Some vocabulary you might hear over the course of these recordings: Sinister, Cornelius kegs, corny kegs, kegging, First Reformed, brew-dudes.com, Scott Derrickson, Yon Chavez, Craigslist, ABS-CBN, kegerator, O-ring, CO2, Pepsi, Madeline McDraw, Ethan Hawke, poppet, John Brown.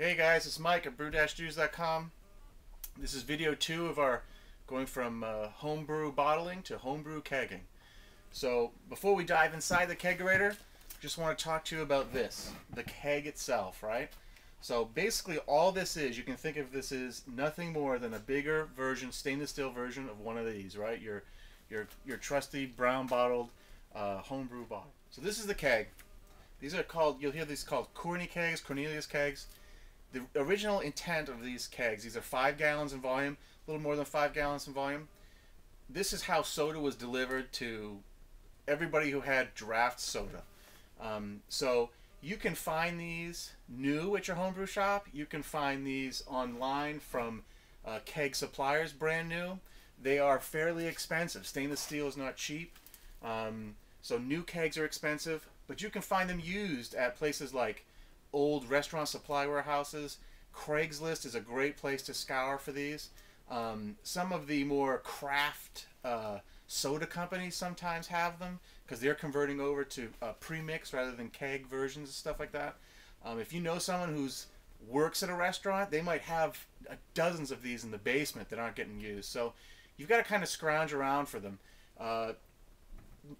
Hey guys, it's Mike at brew-dudes.com. This is video 2 of our going from homebrew bottling to homebrew kegging. So before we dive inside the kegerator, just want to talk to you about this, the keg itself, right? So basically all this is, you can think of this as nothing more than a bigger version, stainless steel version of one of these, right? Your trusty brown bottled homebrew bottle. So this is the keg. These are called, you'll hear these called corny kegs, Cornelius kegs. The original intent of these kegs, these are 5 gallons in volume, a little more than 5 gallons in volume. This is how soda was delivered to everybody who had draft soda. So you can find these new at your homebrew shop. You can find these online from keg suppliers, brand new. They are fairly expensive. Stainless steel is not cheap. So new kegs are expensive, but you can find them used at places like old restaurant supply warehouses. Craigslist is a great place to scour for these. Some of the more craft soda companies sometimes have them because they're converting over to premix rather than keg versions and stuff like that. If you know someone who's works at a restaurant, they might have dozens of these in the basement that aren't getting used. So you've got to kind of scrounge around for them.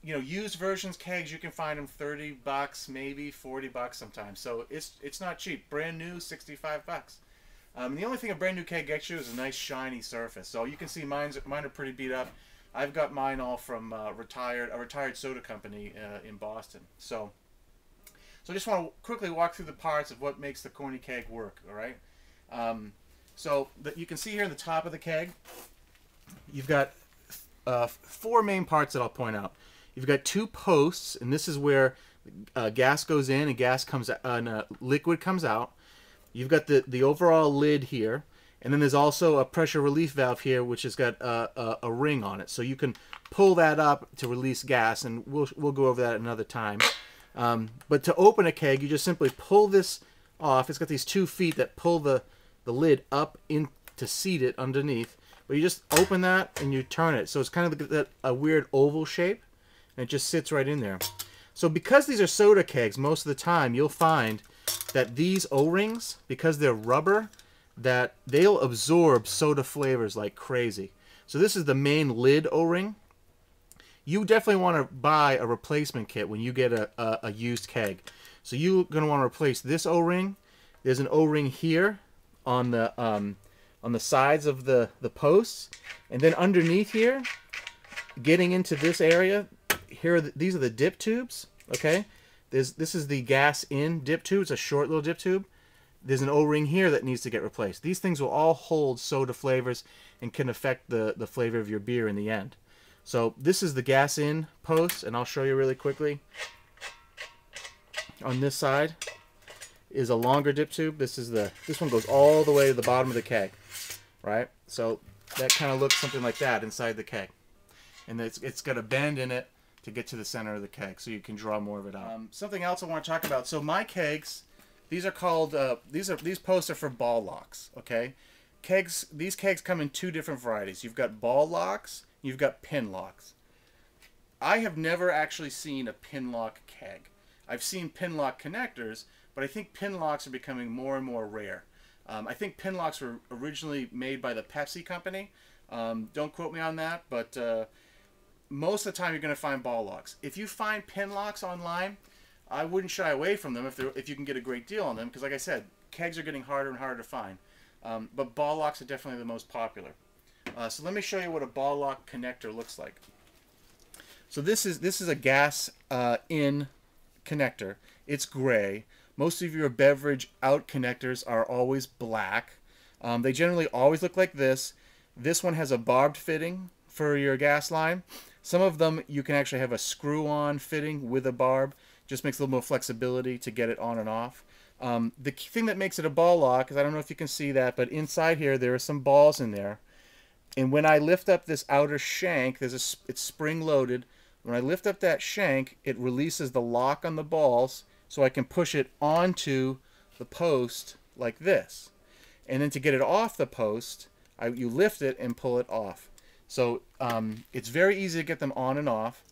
You know, used versions, kegs, you can find them 30 bucks, maybe 40 bucks sometimes. So it's not cheap. Brand new, 65 bucks. The only thing a brand new keg gets you is a nice shiny surface. So you can see mine are pretty beat up. I've got mine all from a retired soda company in Boston. So I just want to quickly walk through the parts of what makes the corny keg work, all right? So you can see here in the top of the keg, you've got four main parts that I'll point out. You've got two posts, and this is where gas goes in and gas comes and liquid comes out. You've got the overall lid here, and then there's also a pressure relief valve here, which has got a ring on it, so you can pull that up to release gas, and we'll go over that another time. But to open a keg, you just simply pull this off. It's got these 2 feet that pull the lid up in to seat it underneath. But you just open that and you turn it, so it's kind of a weird oval shape. And it just sits right in there. So because these are soda kegs, most of the time you'll find that these O-rings, because they're rubber, that they'll absorb soda flavors like crazy. So this is the main lid O-ring. You definitely want to buy a replacement kit when you get a used keg. So you're going to want to replace this O-ring. There's an O-ring here on the sides of the posts, and then underneath here, getting into this area. Here are these are the dip tubes, okay? This is the gas in dip tube. It's a short little dip tube. There's an O-ring here that needs to get replaced. These things will all hold soda flavors and can affect the flavor of your beer in the end. So this is the gas in post, and I'll show you really quickly. On this side is a longer dip tube. This one goes all the way to the bottom of the keg, right? So that kind of looks something like that inside the keg. And it's got a bend in it to get to the center of the keg, so you can draw more of it out. Something else I want to talk about. So my kegs, these are called these posts are for ball locks. Okay, kegs. These kegs come in two different varieties. You've got ball locks, you've got pin locks. I have never actually seen a pin lock keg. I've seen pin lock connectors, but I think pin locks are becoming more and more rare. I think pin locks were originally made by the Pepsi company. Don't quote me on that, but most of the time you're going to find ball locks. If you find pin locks online, I wouldn't shy away from them if you can get a great deal on them, because like I said, kegs are getting harder and harder to find. But ball locks are definitely the most popular. So let me show you what a ball lock connector looks like. So this is a gas in connector. It's gray. Most of your beverage out connectors are always black. They generally always look like this. This one has a barbed fitting for your gas line. Some of them you can actually have a screw-on fitting with a barb. Just makes a little more flexibility to get it on and off. The key thing that makes it a ball lock is, I don't know if you can see that, but inside here there are some balls in there. And when I lift up this outer shank, it's spring-loaded. When I lift up that shank, it releases the lock on the balls, so I can push it onto the post like this. And then to get it off the post, you lift it and pull it off. So it's very easy to get them on and off.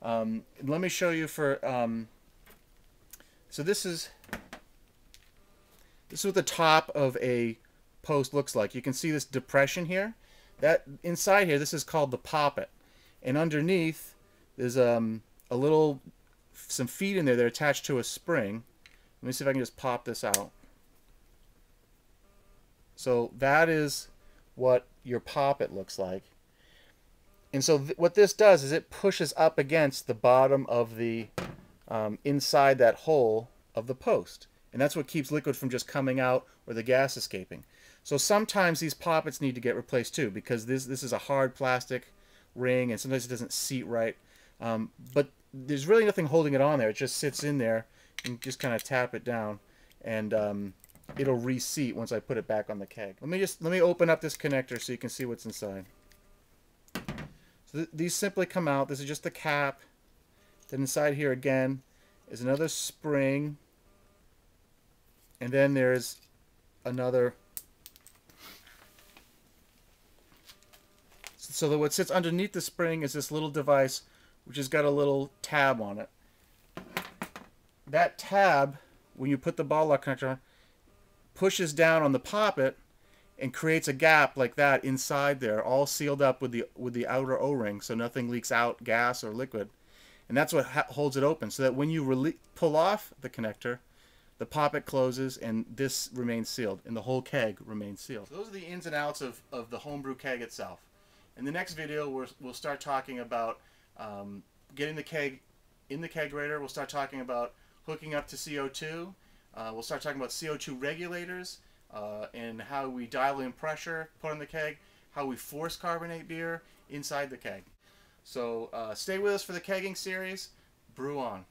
And let me show you for, so This is what the top of a post looks like. You can see this depression here. That inside here, this is called the poppet. And underneath, there's some feet in there that are attached to a spring. Let me see if I can just pop this out. So that is what your poppet looks like. And so what this does is it pushes up against the bottom of the, inside that hole of the post. And that's what keeps liquid from just coming out or the gas escaping. So sometimes these poppets need to get replaced too, because this is a hard plastic ring and sometimes it doesn't seat right. But there's really nothing holding it on there. It just sits in there and just kind of tap it down, and it'll reseat once I put it back on the keg. Let me open up this connector so you can see what's inside. So these simply come out. This is just the cap. Then inside here again is another spring. And then there's another. So that what sits underneath the spring is this little device which has got a little tab on it. That tab, when you put the bottle lock connector on, pushes down on the poppet and creates a gap like that inside there, all sealed up with the outer O-ring, so nothing leaks out gas or liquid. And that's what holds it open, so that when you pull off the connector, the poppet closes and this remains sealed, and the whole keg remains sealed. So those are the ins and outs of the homebrew keg itself. In the next video, we'll start talking about getting the keg in the kegerator. We'll start talking about hooking up to CO2. We'll start talking about CO2 regulators and how we dial in pressure, put on the keg, how we force carbonate beer inside the keg. So stay with us for the kegging series. Brew on.